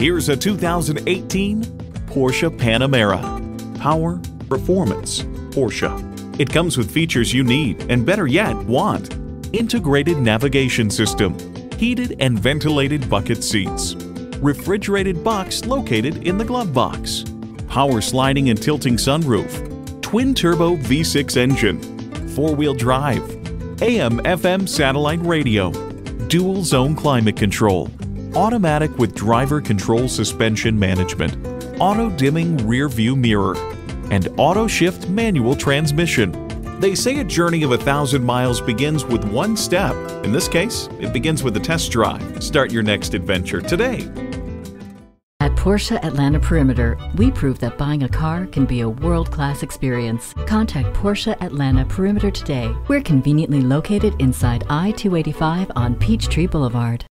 Here's a 2018 Porsche Panamera. Power, performance, Porsche. It comes with features you need, and better yet, want. Integrated navigation system, heated and ventilated bucket seats, refrigerated box located in the glove box, power sliding and tilting sunroof, twin-turbo V6 engine, four-wheel drive, AM/FM satellite radio, dual-zone climate control, automatic with driver control suspension management, auto-dimming rear-view mirror, and auto-shift manual transmission. They say a journey of 1,000 miles begins with one step. In this case, it begins with a test drive. Start your next adventure today. At Porsche Atlanta Perimeter, we prove that buying a car can be a world-class experience. Contact Porsche Atlanta Perimeter today. We're conveniently located inside I-285 on Peachtree Boulevard.